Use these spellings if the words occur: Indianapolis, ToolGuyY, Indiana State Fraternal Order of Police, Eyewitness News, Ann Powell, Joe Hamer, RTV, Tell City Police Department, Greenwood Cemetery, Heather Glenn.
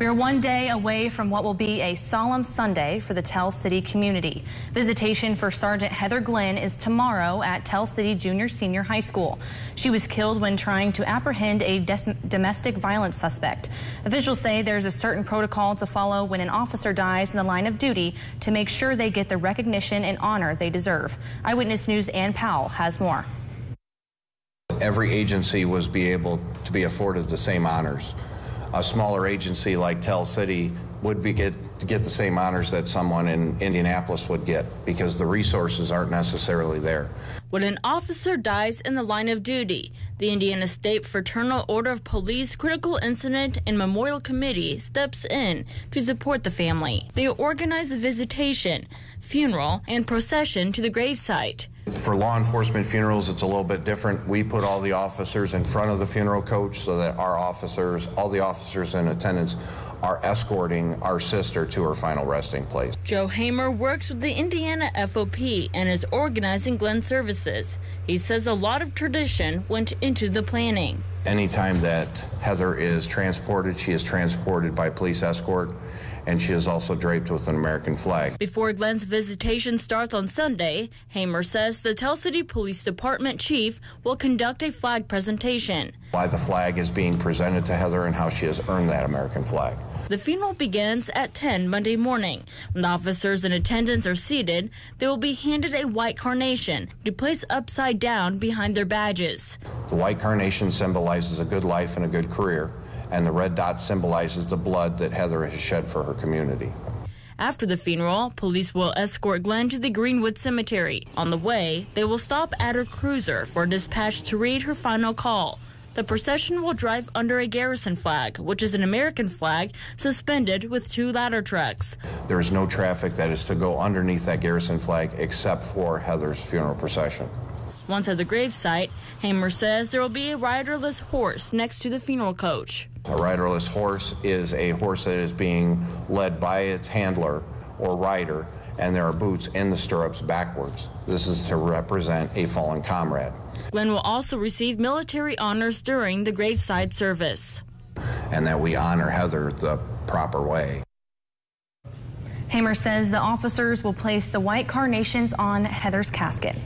We are one day away from what will be a solemn Sunday for the Tell City community. Visitation for Sergeant Heather Glenn is tomorrow at Tell City Junior Senior High School. She was killed when trying to apprehend a domestic violence suspect. Officials say there's a certain protocol to follow when an officer dies in the line of duty to make sure they get the recognition and honor they deserve. Eyewitness News' Ann Powell has more. Every agency was able to be afforded the same honors. A smaller agency like Tell City would get the same honors that someone in Indianapolis would get because the resources aren't necessarily there. When an officer dies in the line of duty, the Indiana State Fraternal Order of Police Critical Incident and Memorial Committee steps in to support the family. They organize the visitation, funeral, and procession to the gravesite. For law enforcement funerals, it's a little bit different. We put all the officers in front of the funeral coach so that our officers, all the officers in attendance, are escorting our sister to her final resting place. Joe Hamer works with the Indiana FOP and is organizing Glenn's services. He says a lot of tradition went into the planning. Anytime that Heather is transported, she is transported by police escort, and she is also draped with an American flag. Before Glenn's visitation starts on Sunday, Hamer says the Tell City Police Department chief will conduct a flag presentation. Why the flag is being presented to Heather and how she has earned that American flag. The funeral begins at 10 Monday morning. When the officers in attendance are seated, they will be handed a white carnation to place upside down behind their badges. The white carnation symbolizes a good life and a good career, and the red dot symbolizes the blood that Heather has shed for her community. After the funeral, police will escort Glenn to the Greenwood Cemetery. On the way, they will stop at her cruiser for dispatch to read her final call. The procession will drive under a garrison flag, which is an American flag suspended with two ladder trucks. There is no traffic that is to go underneath that garrison flag except for Heather's funeral procession. Once at the gravesite, Hamer says there will be a riderless horse next to the funeral coach. A riderless horse is a horse that is being led by its handler or rider, and there are boots in the stirrups backwards. This is to represent a fallen comrade. Glenn will also receive military honors during the graveside service. And that we honor Heather the proper way. Hamer says the officers will place the white carnations on Heather's casket.